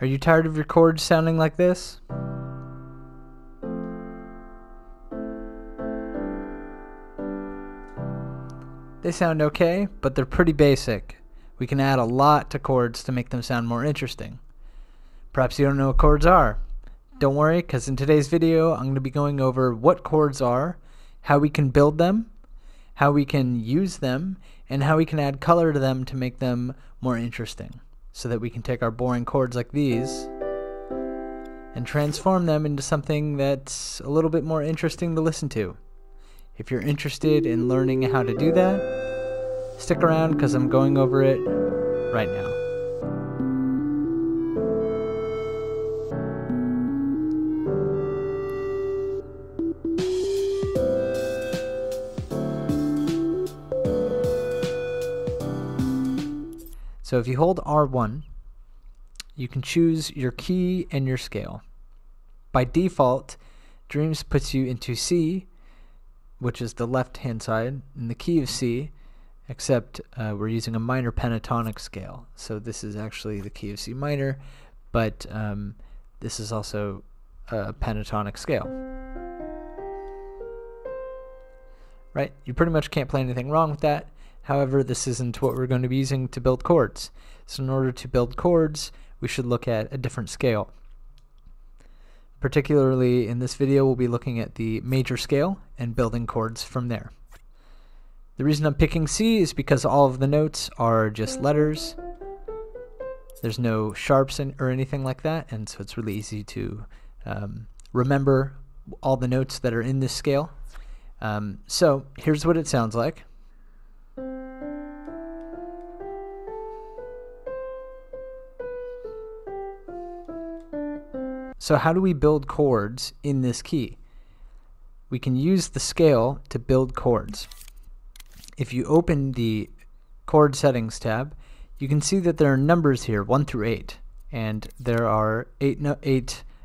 Are you tired of your chords sounding like this? They sound okay, but they're pretty basic. We can add a lot to chords to make them sound more interesting. Perhaps you don't know what chords are. Don't worry, because in today's video I'm going to be going over what chords are, how we can build them, how we can use them, and how we can add color to them to make them more interesting. So that we can take our boring chords like these and transform them into something that's a little bit more interesting to listen to. If you're interested in learning how to do that, stick around because I'm going over it right now. So if you hold R1, you can choose your key and your scale. By default, Dreams puts you into C, which is the left-hand side, and the key of C, except we're using a minor pentatonic scale. So this is actually the key of C minor, but this is also a pentatonic scale. Right? You pretty much can't play anything wrong with that. However, this isn't what we're going to be using to build chords. So in order to build chords, we should look at a different scale. Particularly in this video, we'll be looking at the major scale and building chords from there. The reason I'm picking C is because all of the notes are just letters. There's no sharps or anything like that, and so it's really easy to remember all the notes that are in this scale. So here's what it sounds like. So how do we build chords in this key? We can use the scale to build chords. If you open the chord settings tab, you can see that there are numbers here, 1 through 8, and there are eight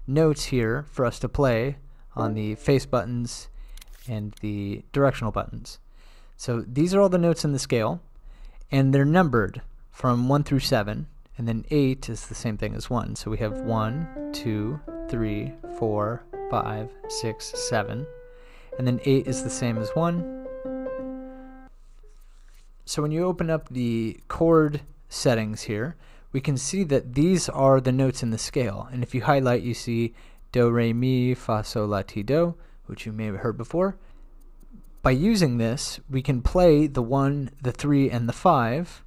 notes here for us to play on the face buttons and the directional buttons. So these are all the notes in the scale, and they're numbered from 1 through 7. And then 8 is the same thing as 1. So we have 1, 2, 3, 4, 5, 6, 7. And then 8 is the same as 1. So when you open up the chord settings here, we can see that these are the notes in the scale. And if you highlight, you see do, re, mi, fa, sol, la, ti, do, which you may have heard before. By using this, we can play the 1, the 3, and the 5,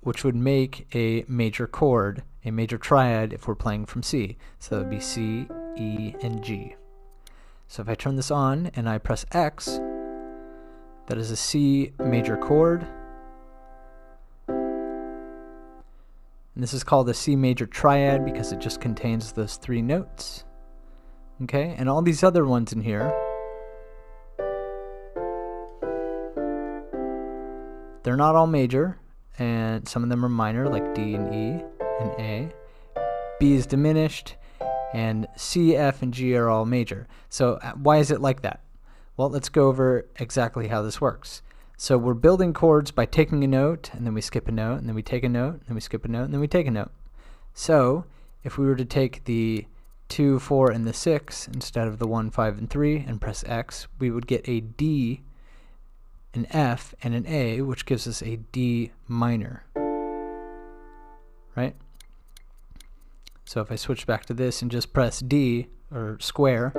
which would make a major chord, a major triad if we're playing from C. So that would be C, E, and G. So if I turn this on and I press X, that is a C major chord. And this is called a C major triad because it just contains those three notes. Okay, and all these other ones in here, they're not all major. And some of them are minor, like D and E and A. B is diminished, and C, F, and G are all major. So why is it like that? Well, let's go over exactly how this works. So we're building chords by taking a note, and then we skip a note, and then we take a note, and then we skip a note, and then we take a note. So if we were to take the 2, 4, and the 6 instead of the 1, 5, and 3 and press X, we would get a D, an F, and an A, which gives us a D minor, right? So if I switch back to this and just press D, or square,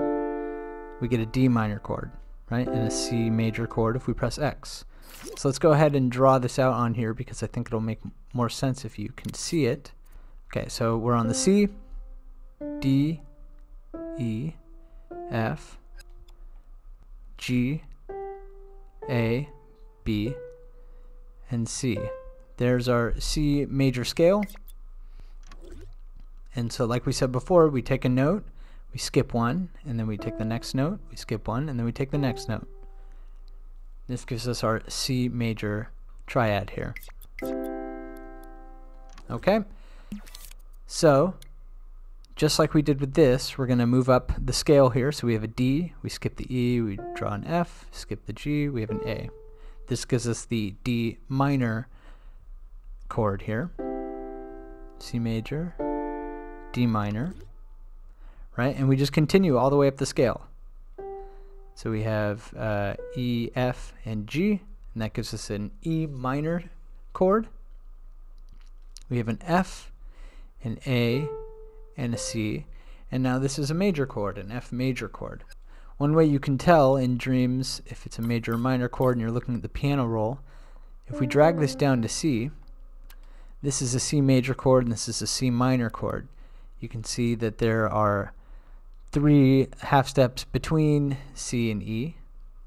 we get a D minor chord, right? And a C major chord if we press X. So let's go ahead and draw this out on here because I think it'll make more sense if you can see it. Okay, so we're on the C, D, E, F, G, A, B, and C. There's our C major scale. And so like we said before, we take a note, we skip one, and then we take the next note, we skip one, and then we take the next note. This gives us our C major triad here. Okay, so just like we did with this, we're going to move up the scale here. So we have a D, we skip the E, we draw an F, skip the G, we have an A. This gives us the D minor chord here. C major, D minor, right? And we just continue all the way up the scale. So we have E, F, and G, and that gives us an E minor chord. We have an F, an A, and a C, and now this is a major chord, an F major chord. One way you can tell in Dreams if it's a major or minor chord and you're looking at the piano roll, if we drag this down to C, this is a C major chord and this is a C minor chord. You can see that there are 3 half steps between C and E,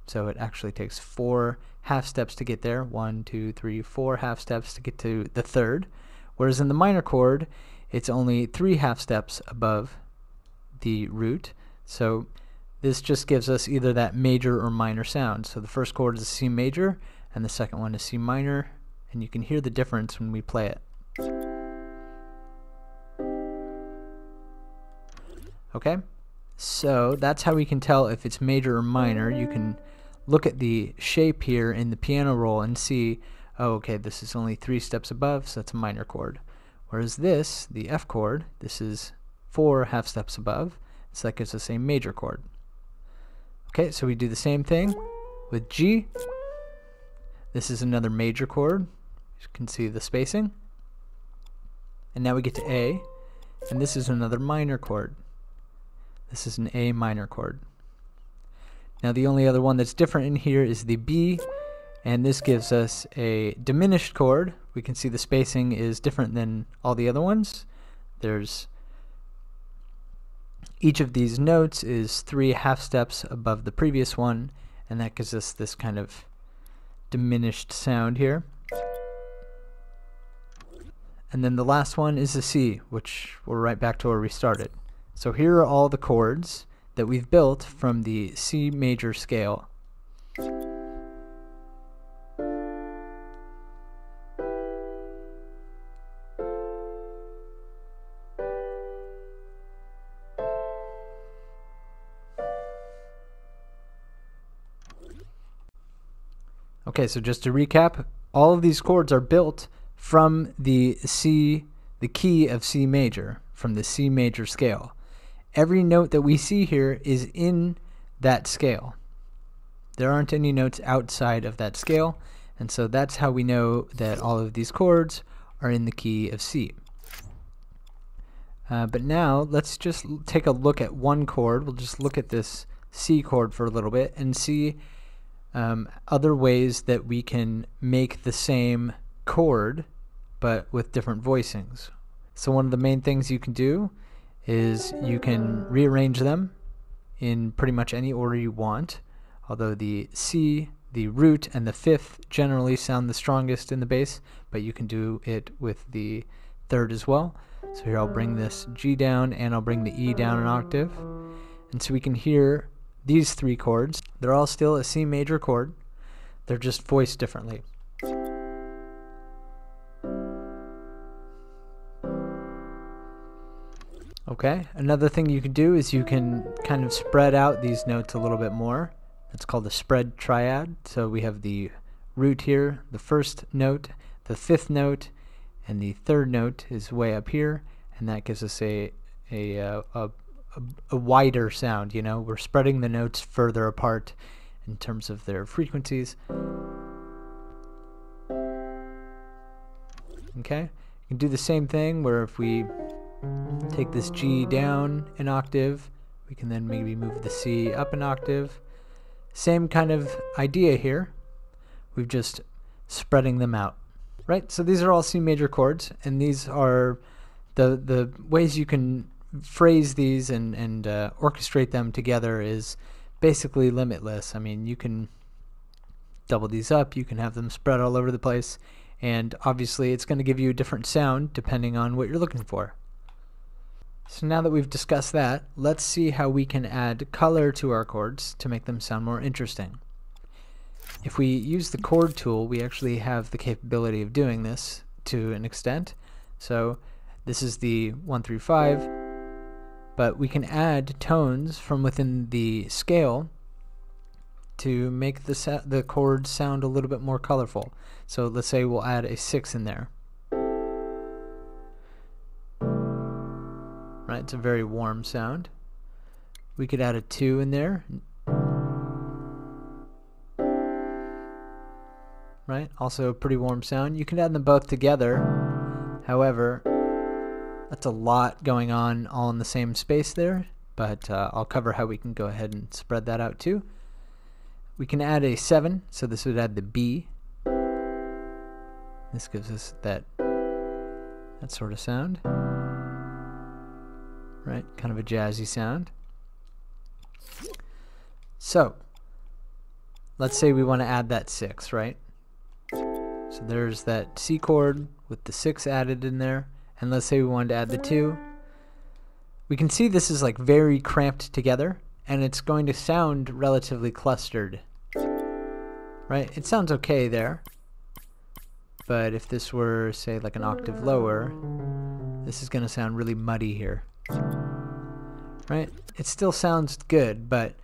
so it actually takes 4 half steps to get there. 1, 2, 3, 4 half steps to get to the third, whereas in the minor chord it's only 3 half steps above the root. So this just gives us either that major or minor sound. So the first chord is C major and the second one is C minor, and you can hear the difference when we play it. Okay, so that's how we can tell if it's major or minor. You can look at the shape here in the piano roll and see, oh, okay, this is only 3 steps above, so that's a minor chord. Whereas this, the F chord, this is 4 half steps above, so that gives us a major chord. Okay, so we do the same thing with G. This is another major chord. You can see the spacing. And now we get to A, and this is another minor chord. This is an A minor chord. Now the only other one that's different in here is the B, and this gives us a diminished chord. We can see the spacing is different than all the other ones. Each of these notes is 3 half steps above the previous one, and that gives us this kind of diminished sound here. And then the last one is the C, which we're right back to where we started. So here are all the chords that we've built from the C major scale. Okay, so just to recap, all of these chords are built from the key of C major, from the C major scale. Every note that we see here is in that scale. There aren't any notes outside of that scale, and so that's how we know that all of these chords are in the key of C. But now let's just take a look at one chord. We'll just look at this C chord for a little bit and see other ways that we can make the same chord but with different voicings. So one of the main things you can do is you can rearrange them in pretty much any order you want, although the C, the root, and the fifth generally sound the strongest in the bass, but you can do it with the third as well. So here I'll bring this G down and I'll bring the E down an octave, and so we can hear these 3 chords. They're all still a C major chord, they're just voiced differently. Okay, another thing you can do is you can kind of spread out these notes a little bit more. It's called the spread triad. So we have the root here, the first note, the fifth note, and the third note is way up here, and that gives us a wider sound. You know, we're spreading the notes further apart in terms of their frequencies. Okay, you can do the same thing where if we take this G down an octave, we can then maybe move the C up an octave. Same kind of idea here, we're just spreading them out. Right, so these are all C major chords, and these are the ways you can phrase these and orchestrate them together is basically limitless. I mean, you can double these up, you can have them spread all over the place, and obviously it's going to give you a different sound depending on what you're looking for. So now that we've discussed that, let's see how we can add color to our chords to make them sound more interesting. If we use the chord tool, we actually have the capability of doing this to an extent. So this is the 1-5, but we can add tones from within the scale to make the chords sound a little bit more colorful. So let's say we'll add a 6 in there. It's a very warm sound. We could add a 2 in there. Right? Also a pretty warm sound. You can add them both together. However, that's a lot going on all in the same space there, but I'll cover how we can go ahead and spread that out too. We can add a 7, so this would add the B. This gives us that sort of sound. Right? Kind of a jazzy sound. So, let's say we want to add that 6, right? So there's that C chord with the 6 added in there, and let's say we wanted to add the 2. We can see this is like very cramped together, and it's going to sound relatively clustered, right? It sounds okay there, but if this were, say, like an octave lower, this is going to sound really muddy here, right? It still sounds good, but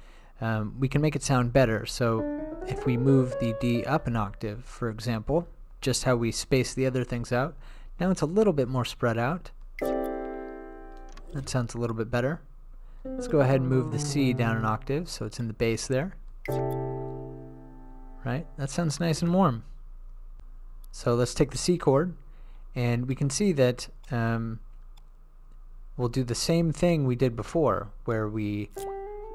we can make it sound better. So if we move the D up an octave, for example, just how we space the other things out, now it's a little bit more spread out. That sounds a little bit better. Let's go ahead and move the C down an octave, so it's in the bass there. Right? That sounds nice and warm. So let's take the C chord, and we can see that we'll do the same thing we did before, where we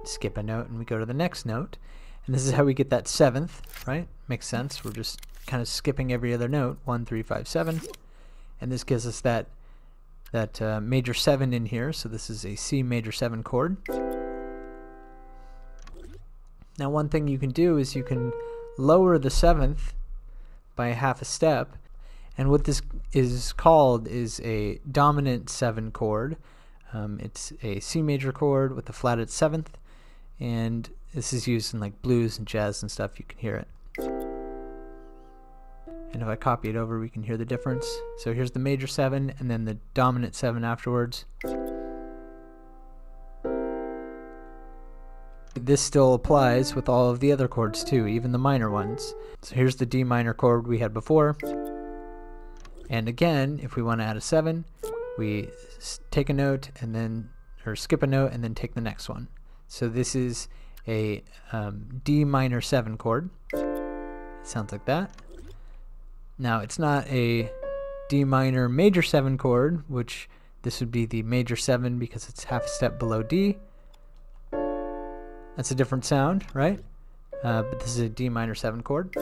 skip a note and we go to the next note. And this is how we get that 7th, right? Makes sense. We're just kind of skipping every other note, 1, 3, 5, 7. And this gives us that major 7 in here, so this is a C major 7 chord. Now one thing you can do is you can lower the 7th by half a step, and what this is called is a dominant 7 chord. It's a C major chord with a flatted 7th, and this is used in like blues and jazz and stuff. You can hear it. And if I copy it over, we can hear the difference. So here's the major 7 and then the dominant 7 afterwards. This still applies with all of the other chords too, even the minor ones. So here's the D minor chord we had before. And again, if we want to add a 7, we take a note and then, or skip a note and then take the next one. So this is a D minor 7 chord. It sounds like that. Now it's not a D minor major 7 chord, which this would be the major 7 because it's half a step below D. That's a different sound, right? But this is a D minor 7 chord.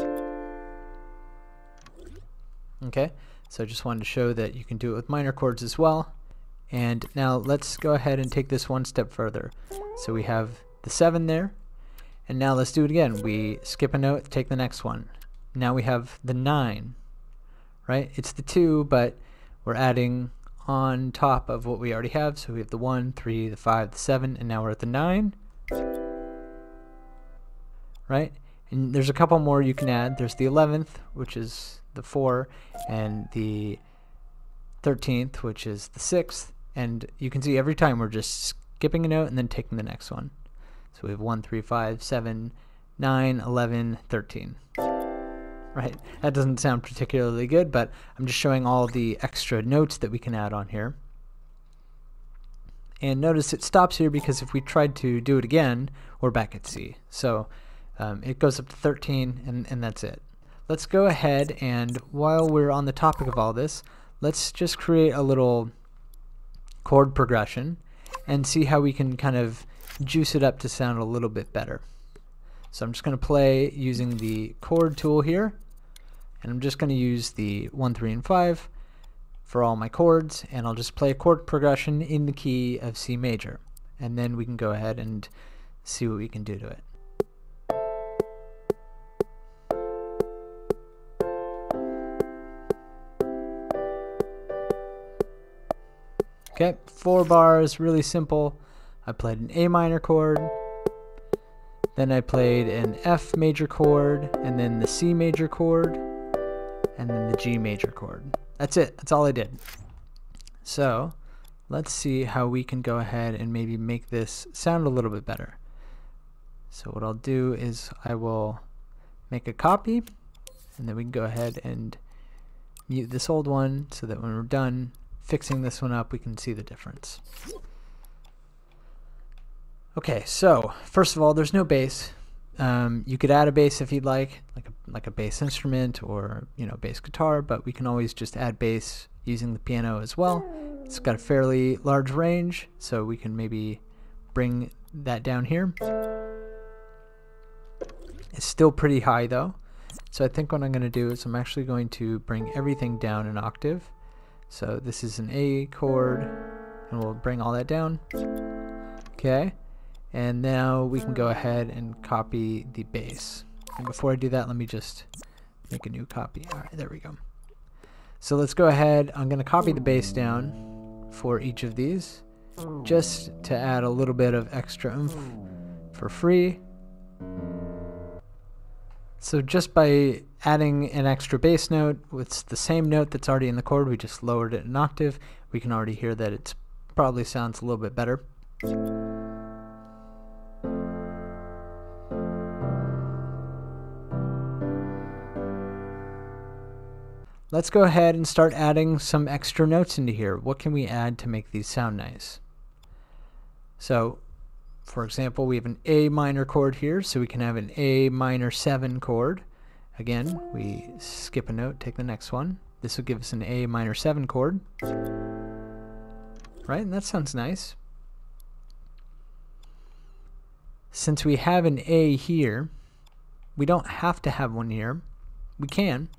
Okay, so I just wanted to show that you can do it with minor chords as well. And now let's go ahead and take this one step further. So we have the 7 there, and now let's do it again. We skip a note, take the next one. Now we have the 9. Right? It's the 2, but we're adding on top of what we already have. So we have the 1, 3, the 5, the 7, and now we're at the 9. Right? And there's a couple more you can add. There's the 11th, which is the 4, and the 13th, which is the 6th. And you can see every time we're just skipping a note and then taking the next one. So we have 1, 3, 5, 7, 9, 11, 13. Right, that doesn't sound particularly good, but I'm just showing all the extra notes that we can add on here. And notice it stops here because if we tried to do it again, we're back at C. So it goes up to 13, and that's it. Let's go ahead, and while we're on the topic of all this, let's just create a little chord progression and see how we can kind of juice it up to sound a little bit better. So I'm just going to play using the chord tool here. And I'm just going to use the 1, 3, and 5 for all my chords, and I'll just play a chord progression in the key of C major, and then we can go ahead and see what we can do to it. Okay, 4 bars, really simple. I played an A minor chord, then I played an F major chord, and then the C major chord, and then the G major chord. That's it. That's all I did. So let's see how we can go ahead and maybe make this sound a little bit better. So what I'll do is I will make a copy, and then we can go ahead and mute this old one so that when we're done fixing this one up, we can see the difference. Okay, so first of all, there's no bass. You could add a bass if you'd like a bass instrument or, you know, bass guitar, but we can always just add bass using the piano as well. It's got a fairly large range, so we can maybe bring that down here. It's still pretty high though, so I think what I'm going to do is I'm actually going to bring everything down an octave. So this is an A chord, and we'll bring all that down. Okay. And now we can go ahead and copy the bass. And before I do that, let me just make a new copy. All right, there we go. So let's go ahead. I'm going to copy the bass down for each of these, just to add a little bit of extra oomph for free. So just by adding an extra bass note, it's the same note that's already in the chord. We just lowered it an octave. We can already hear that it probably sounds a little bit better. Let's go ahead and start adding some extra notes into here. What can we add to make these sound nice? So, for example, we have an A minor chord here, so we can have an A minor 7 chord. Again, we skip a note, take the next one. This will give us an A minor 7 chord. Right, and that sounds nice. Since we have an A here, we don't have to have one here. We can.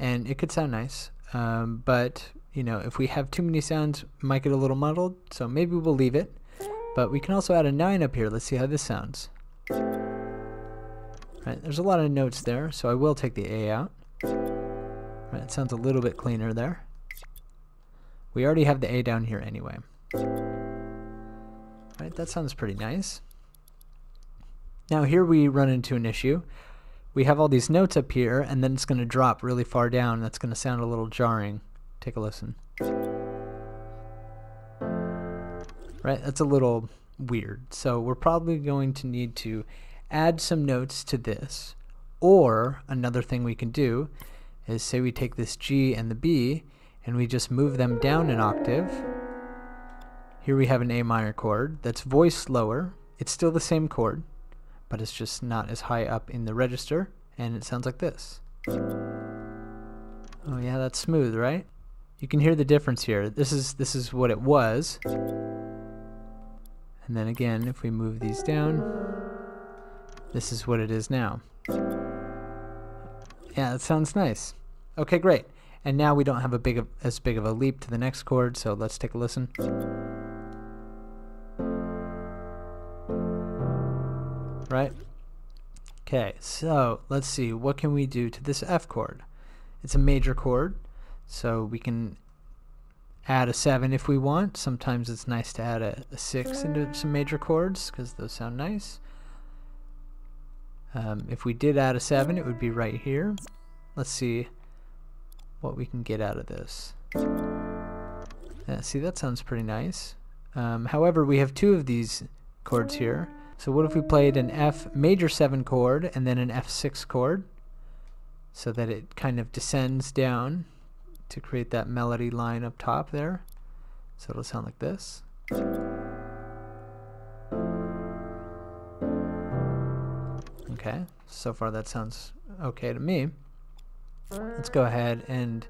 And it could sound nice, but you know, if we have too many sounds, it might get a little muddled, so maybe we'll leave it. But we can also add a 9 up here. Let's see how this sounds. Right, there's a lot of notes there, so I will take the A out. Right, it sounds a little bit cleaner there. We already have the A down here anyway. Right, that sounds pretty nice. Now here we run into an issue. We have all these notes up here, and then it's going to drop really far down. That's going to sound a little jarring. Take a listen. Right, that's a little weird. So we're probably going to need to add some notes to this. Or another thing we can do is, say we take this G and the B, and we just move them down an octave. Here we have an A minor chord that's voiced lower. It's still the same chord, but it's just not as high up in the register, and it sounds like this. Oh yeah, that's smooth, right? You can hear the difference here. This is what it was. And then again, if we move these down, this is what it is now. Yeah, that sounds nice. Okay, great. And now we don't have as big of a leap to the next chord, so let's take a listen. Right? Okay, so let's see, what can we do to this F chord? It's a major chord, so we can add a 7 if we want. Sometimes it's nice to add a 6 into some major chords, because those sound nice. If we did add a 7, it would be right here. Let's see what we can get out of this. Yeah, see, that sounds pretty nice. However, we have two of these chords here. So what if we played an F major 7 chord and then an F6 chord, so that it kind of descends down to create that melody line up top there? So it'll sound like this. Okay, so far that sounds okay to me. Let's go ahead and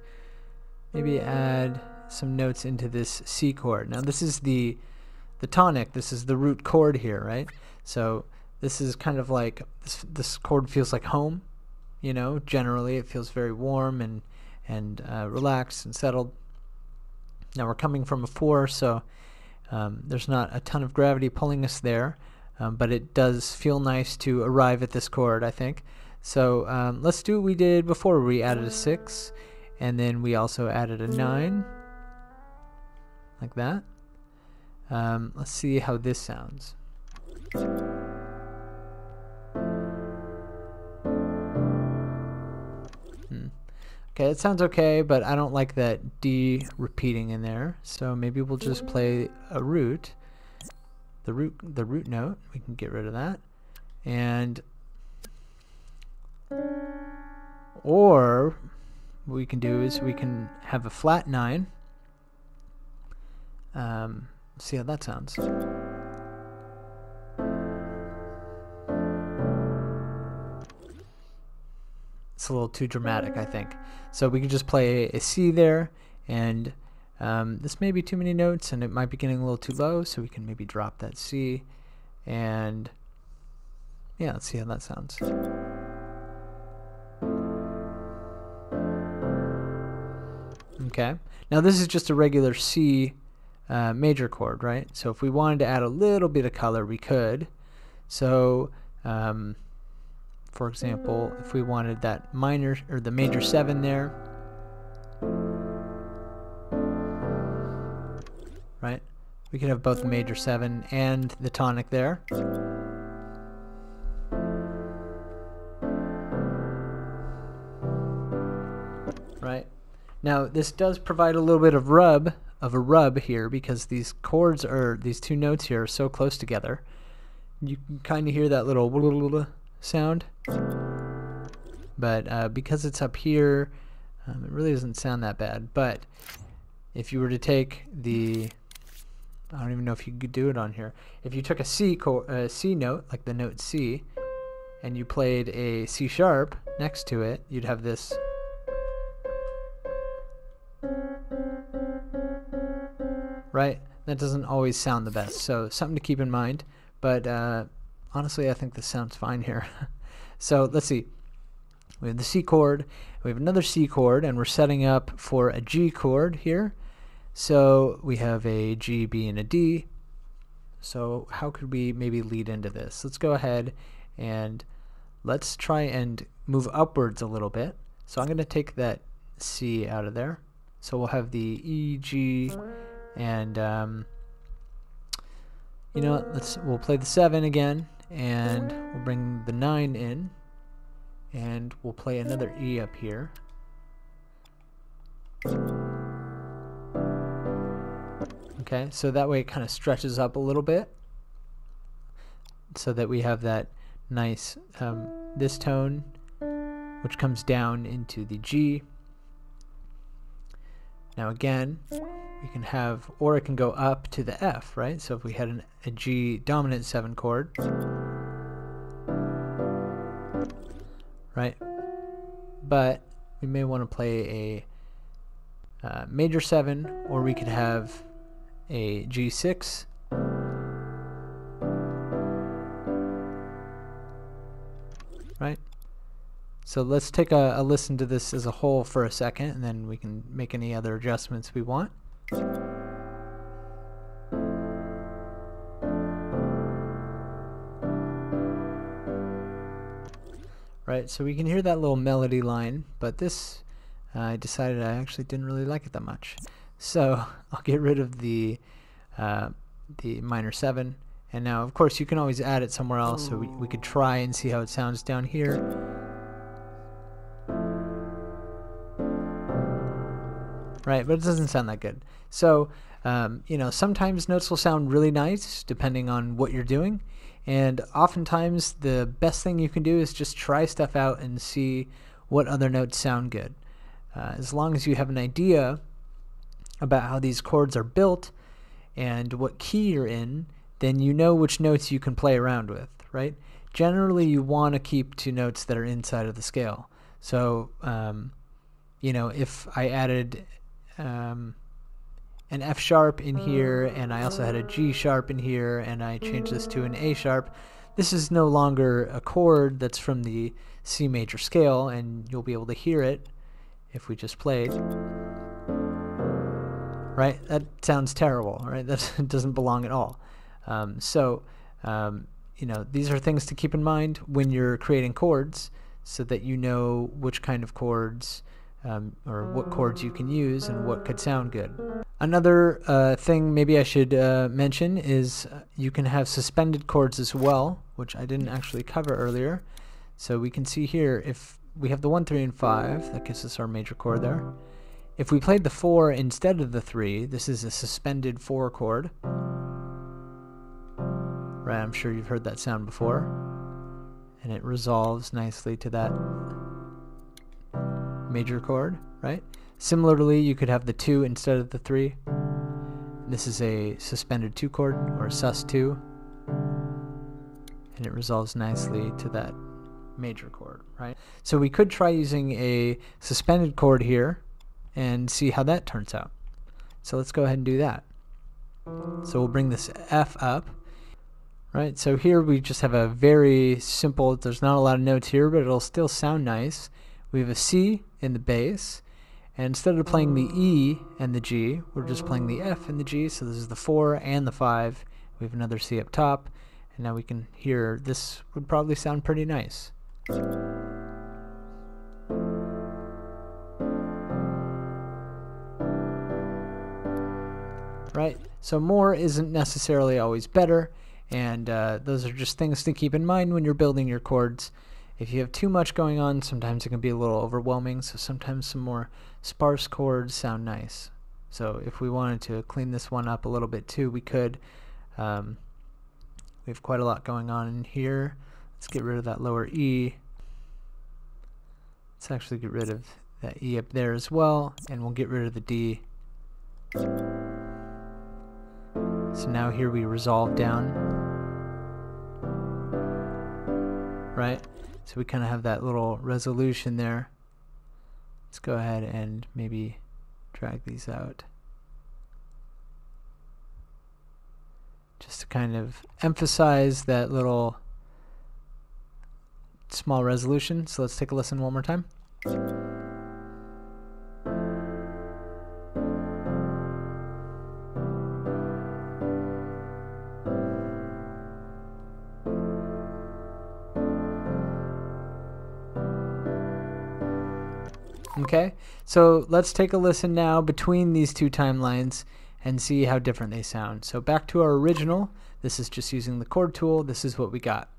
maybe add some notes into this C chord. Now this is the tonic, this is the root chord here, right? So this is kind of like, this chord feels like home, you know, generally it feels very warm and relaxed and settled. Now we're coming from a 4, so there's not a ton of gravity pulling us there, but it does feel nice to arrive at this chord, I think. So let's do what we did before. We added a 6, and then we also added a 9, like that. Let's see how this sounds. Okay, it sounds okay, but I don't like that D repeating in there, so maybe we'll just play a root. The root note, we can get rid of that. And or what we can do is we can have a flat 9. See how that sounds. that's a little too dramatic, I think. So we could just play a C there, and this may be too many notes and it might be getting a little too low, so we can maybe drop that C, and yeah, let's see how that sounds. Okay, now this is just a regular C major chord, right? So if we wanted to add a little bit of color, we could. So for example, if we wanted that minor or the major 7 there, right? We could have both the major 7 and the tonic there. Right? Now this does provide a little bit of a rub here, because these chords or these two notes here are so close together. You can kind of hear that little sound, but because it's up here, it really doesn't sound that bad. But if you were to take the, I don't even know if you could do it on here, if you took a C note, like the note C, and you played a C sharp next to it, you'd have this. Right? That doesn't always sound the best, so something to keep in mind. But honestly, I think this sounds fine here. So let's see. We have the C chord, we have another C chord, and we're setting up for a G chord here. So we have a G, B, and a D. So how could we maybe lead into this? Let's go ahead and let's try and move upwards a little bit. So I'm going to take that C out of there. So we'll have the E, G, and you know what, we'll play the 7 again, and we'll bring the 9 in, and we'll play another E up here. Okay, so that way it kind of stretches up a little bit, so that we have that nice this tone, which comes down into the G. Now again, we can have, or it can go up to the F, right? So if we had a G dominant 7 chord, right? But we may want to play a major 7, or we could have a G6, right? So let's take a listen to this as a whole for a second, and then we can make any other adjustments we want. Right, so we can hear that little melody line, but this, I decided I actually didn't really like it that much. So I'll get rid of the minor 7, and now of course you can always add it somewhere else, so we could try and see how it sounds down here. Right, but it doesn't sound that good. So, you know, sometimes notes will sound really nice depending on what you're doing, and oftentimes the best thing you can do is just try stuff out and see what other notes sound good. As long as you have an idea about how these chords are built and what key you're in, then you know which notes you can play around with, right? Generally, you want to keep to notes that are inside of the scale. So, you know, if I added an F sharp in here, and I also had a G sharp in here, and I changed this to an A sharp, this is no longer a chord that's from the C major scale, and you'll be able to hear it if we just played. Right? That sounds terrible, right? That doesn't belong at all. You know, these are things to keep in mind when you're creating chords, so that you know which kind of chords or what chords you can use and what could sound good. Another thing maybe I should mention is you can have suspended chords as well, which I didn't actually cover earlier. So we can see here, if we have the 1, 3, and 5, that gives us our major chord there. If we played the 4 instead of the 3, this is a suspended 4 chord. Right, I'm sure you've heard that sound before. And it resolves nicely to that major chord, right? Similarly, you could have the 2 instead of the 3. This is a suspended 2 chord, or sus2, and it resolves nicely to that major chord, right? So we could try using a suspended chord here and see how that turns out. So let's go ahead and do that. So we'll bring this F up, right? So here we just have a very simple, there's not a lot of notes here, but it'll still sound nice. We have a C in the bass, and instead of playing the E and the G, we're just playing the F and the G, so this is the 4 and the 5. We have another C up top, and now we can hear, this would probably sound pretty nice. Right, so more isn't necessarily always better, and those are just things to keep in mind when you're building your chords. If you have too much going on, sometimes it can be a little overwhelming, so sometimes some more sparse chords sound nice. So if we wanted to clean this one up a little bit too, we could. We have quite a lot going on in here. Let's get rid of that lower E. Let's actually get rid of that E up there as well, and we'll get rid of the D. So now here we resolve down, right? So we kind of have that little resolution there. Let's go ahead and maybe drag these out, just to kind of emphasize that little small resolution. So let's take a listen one more time. Okay, so let's take a listen now between these two timelines and see how different they sound. So back to our original, this is just using the chord tool, this is what we got.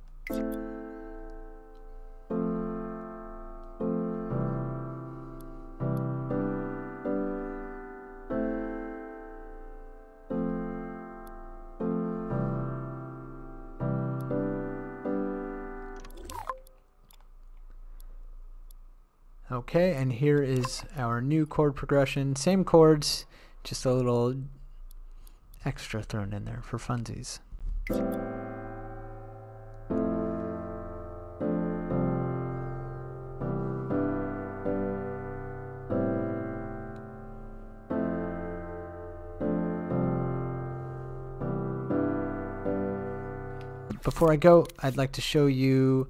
Okay, and here is our new chord progression, same chords, just a little extra thrown in there for funsies. Before I go, I'd like to show you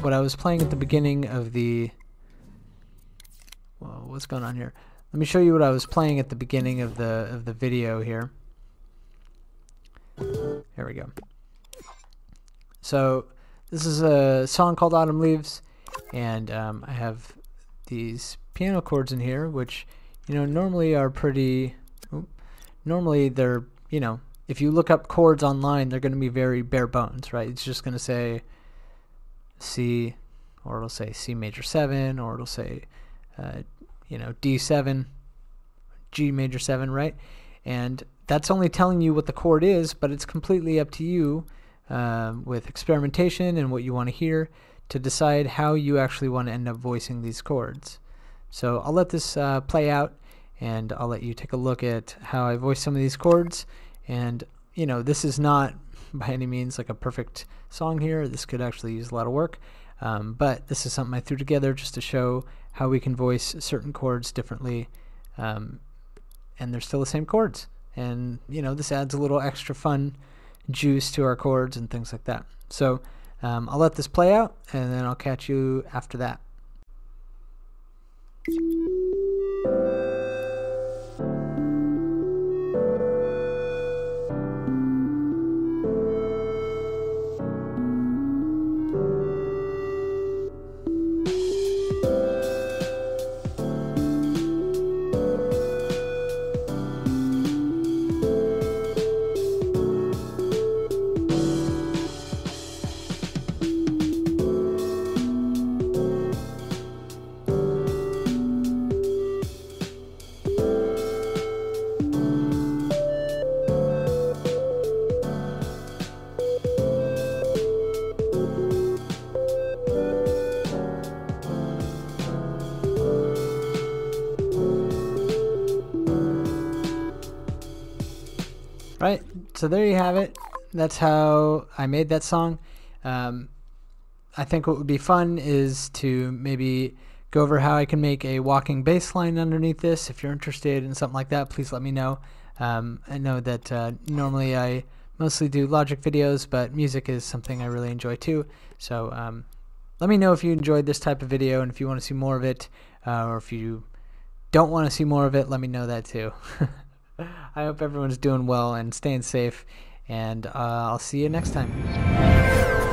what I was playing at the beginning of the... Whoa, what's going on here? Let me show you what I was playing at the beginning of the video here. Here we go. So this is a song called Autumn Leaves, and I have these piano chords in here, which, you know, normally are pretty... Normally they're, you know, if you look up chords online, they're going to be very bare bones, right? It's just going to say C, or it'll say C major 7, or it'll say... you know, D7, G major 7, right? And that's only telling you what the chord is, but it's completely up to you with experimentation and what you want to hear to decide how you actually want to end up voicing these chords. So I'll let this play out, and I'll let you take a look at how I voice some of these chords. And, you know, this is not by any means like a perfect song here. This could actually use a lot of work. But this is something I threw together just to show how we can voice certain chords differently, and they're still the same chords, and you know, this adds a little extra fun juice to our chords and things like that. So I'll let this play out, and then I'll catch you after that. Right, so there you have it. That's how I made that song. I think what would be fun is to maybe go over how I can make a walking bass line underneath this. If you're interested in something like that, please let me know. I know that normally I mostly do Logic videos, but music is something I really enjoy too. So let me know if you enjoyed this type of video and if you want to see more of it, or if you don't want to see more of it, let me know that too. I hope everyone's doing well and staying safe, and I'll see you next time.